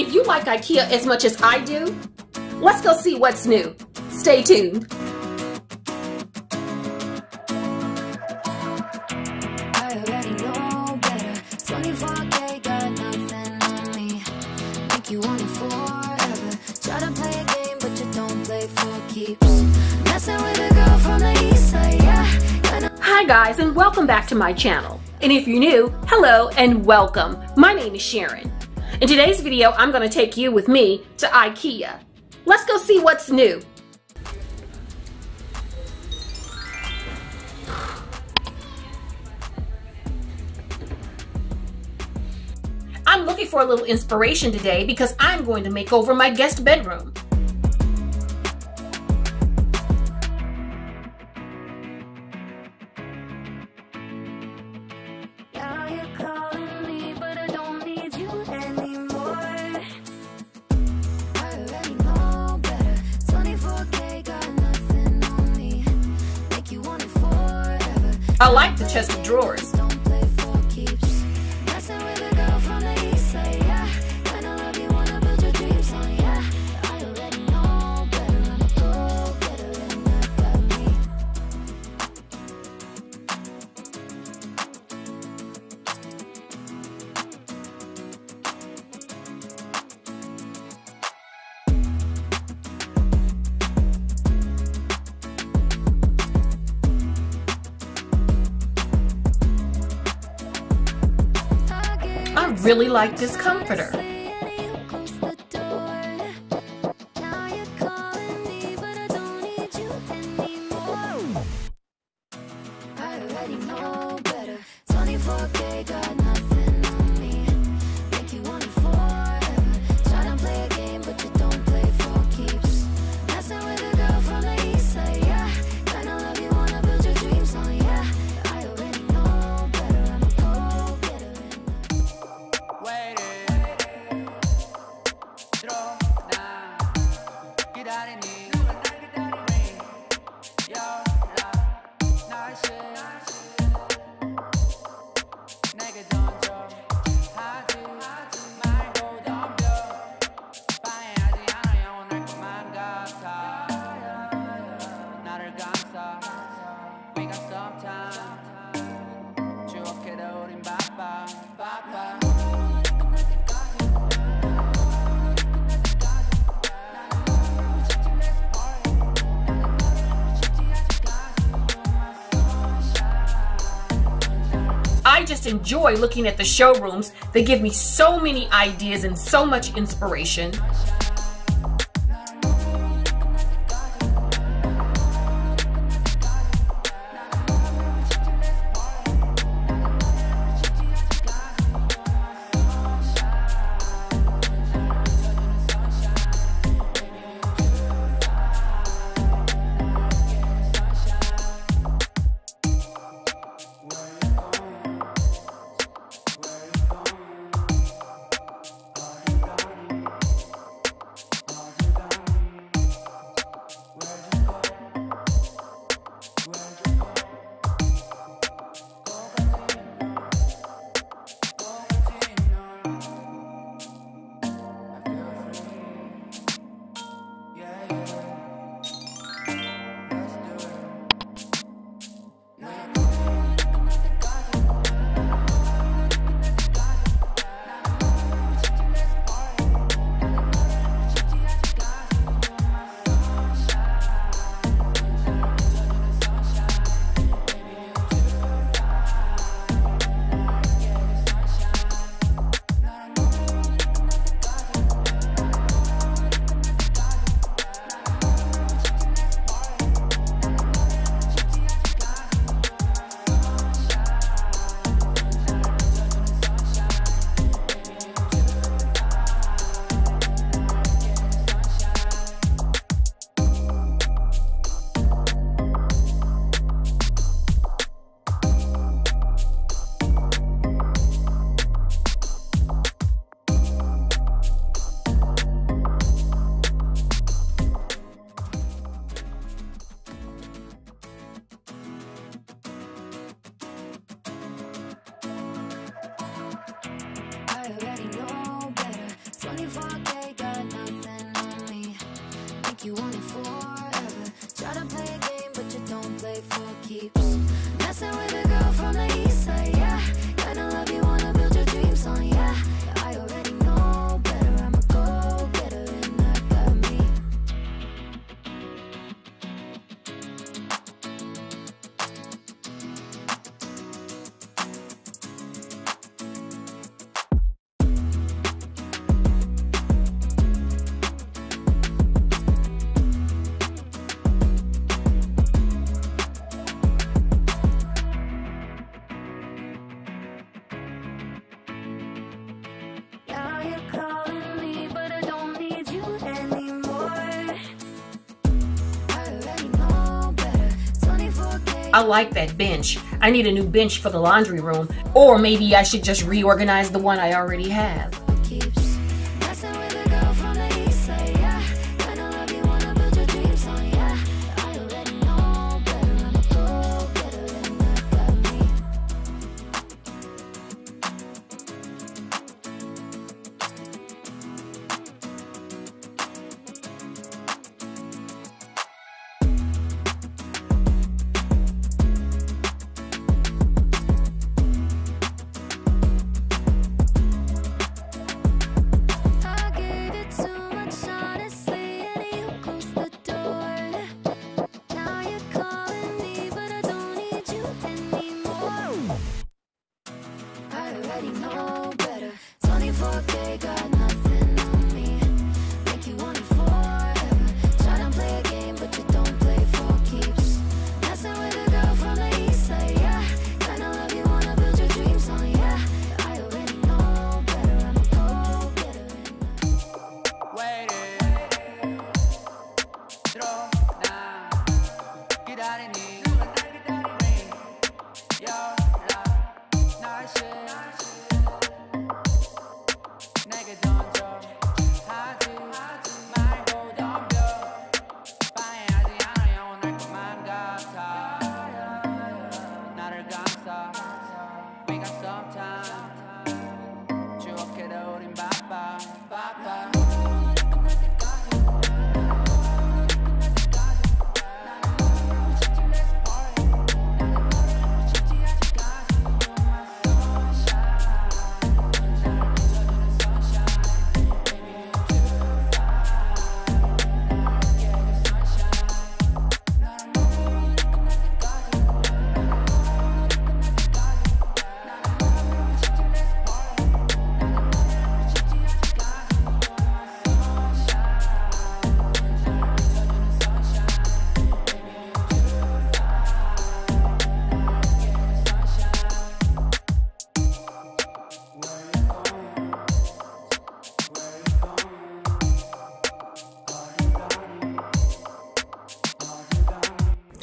If you like IKEA as much as I do, let's go see what's new. Stay tuned. Hi guys, and welcome back to my channel. And if you're new, hello and welcome. My name is Sharon. In today's video, I'm going to take you with me to IKEA. Let's go see what's new. I'm looking for a little inspiration today because I'm going to make over my guest bedroom. I like the chest of drawers. I really like this comforter. I just enjoy looking at the showrooms. They give me so many ideas and so much inspiration. I like that bench. I need a new bench for the laundry room, or maybe I should just reorganize the one I already have.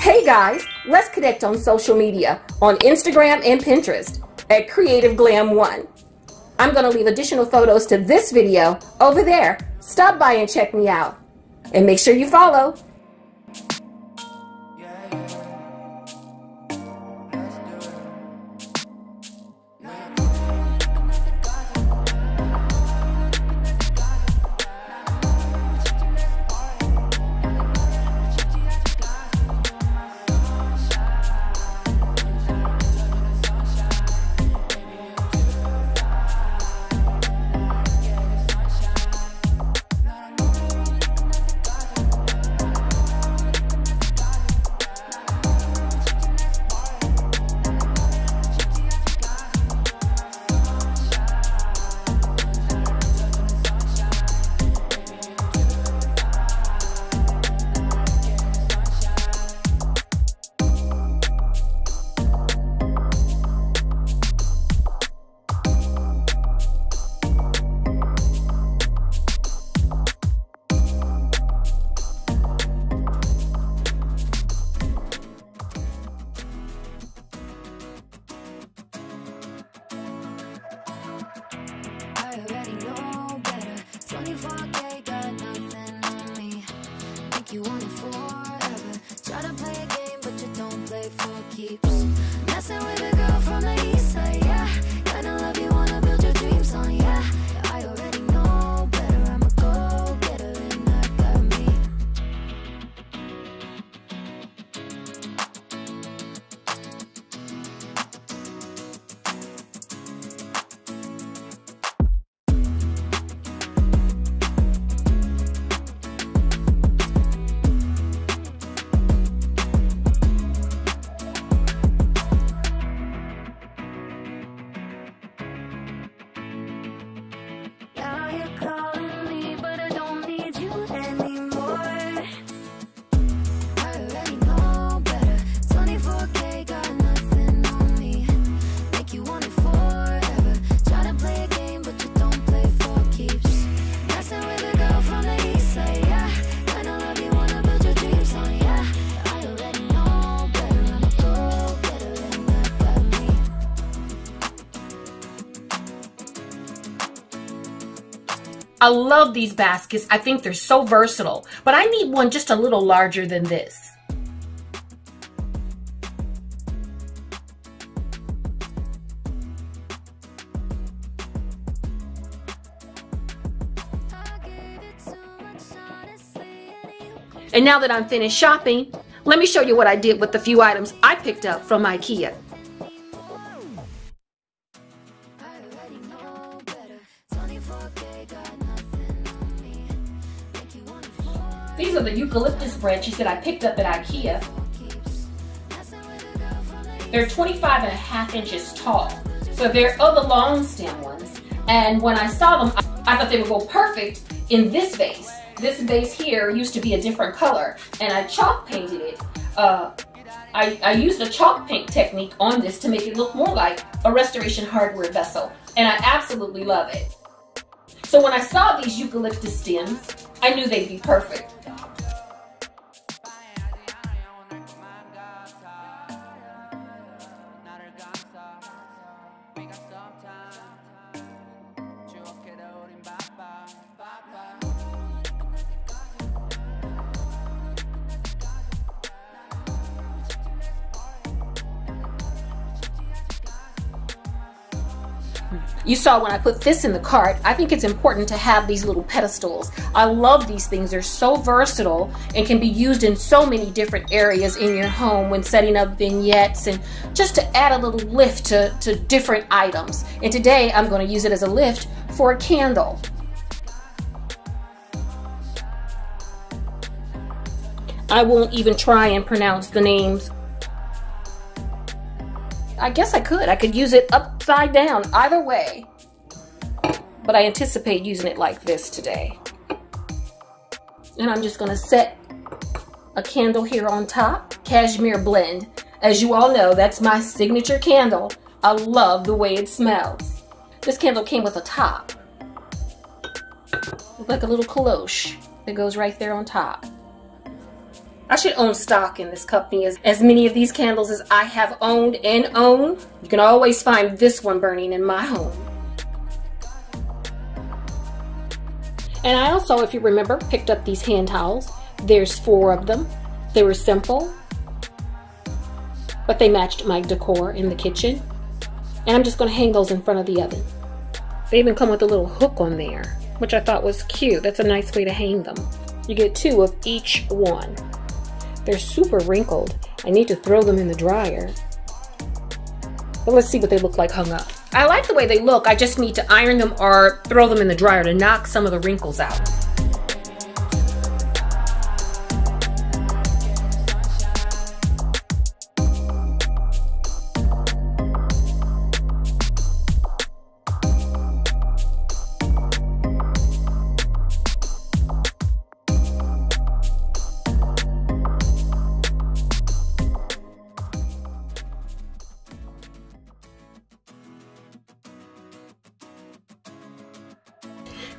Hey guys, let's connect on social media, on Instagram and Pinterest at CreativeGlam1. I'm going to leave additional photos to this video over there. Stop by and check me out. And make sure you follow. I love these baskets. I think they're so versatile, but I need one just a little larger than this. And now that I'm finished shopping, let me show you what I did with the few items I picked up from IKEA. These are the eucalyptus branches that I picked up at IKEA. They're 25.5 inches tall, so they're other long stem ones. And when I saw them, I thought they would go perfect in this vase. This vase here used to be a different color, and I chalk painted it. I used a chalk paint technique on this to make it look more like a Restoration Hardware vessel, and I absolutely love it. So when I saw these eucalyptus stems, I knew they'd be perfect. You saw when I put this in the cart, I think it's important to have these little pedestals. I love these things. They're so versatile and can be used in so many different areas in your home when setting up vignettes and just to add a little lift to different items. And today I'm going to use it as a lift for a candle. I won't even try and pronounce the names. I guess I could use it upside down, either way. But I anticipate using it like this today. And I'm just gonna set a candle here on top, Cashmere Blend. As you all know, that's my signature candle. I love the way it smells. This candle came with a top. It's like a little cloche that goes right there on top. I should own stock in this company, as many of these candles as I have owned and own. You can always find this one burning in my home. And I also, if you remember, picked up these hand towels. There's 4 of them. They were simple, but they matched my decor in the kitchen. And I'm just going to hang those in front of the oven. They even come with a little hook on there, which I thought was cute. That's a nice way to hang them. You get 2 of each one. They're super wrinkled. I need to throw them in the dryer. But let's see what they look like hung up. I like the way they look. I just need to iron them or throw them in the dryer to knock some of the wrinkles out.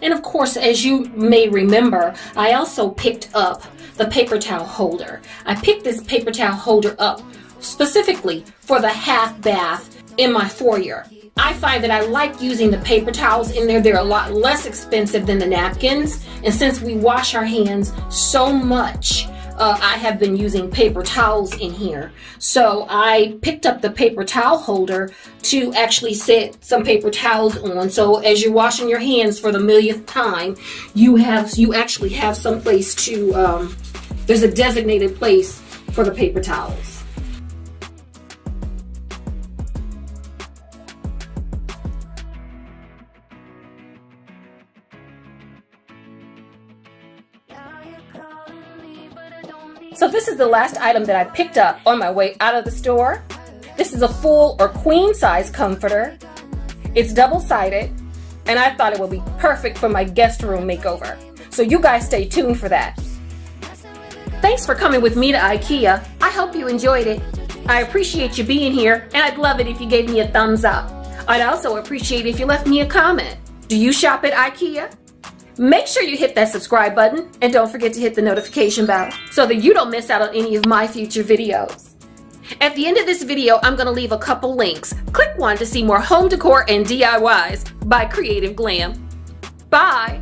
And of course, as you may remember, I also picked up the paper towel holder. I picked this paper towel holder up specifically for the half bath in my foyer. I find that I like using the paper towels in there. They're a lot less expensive than the napkins. And since we wash our hands so much, I have been using paper towels in here. So I picked up the paper towel holder to actually set some paper towels on. So as you're washing your hands for the millionth time, you actually have some place to, there's a designated place for the paper towels. So this is the last item that I picked up on my way out of the store. This is a full or queen size comforter. It's double-sided, and I thought it would be perfect for my guest room makeover. So you guys stay tuned for that. Thanks for coming with me to IKEA. I hope you enjoyed it. I appreciate you being here, and I'd love it if you gave me a thumbs up. I'd also appreciate it if you left me a comment. Do you shop at IKEA? Make sure you hit that subscribe button and don't forget to hit the notification bell so that you don't miss out on any of my future videos. At the end of this video, I'm going to leave a couple links. Click one to see more home decor and DIYs by Creative Glam. Bye!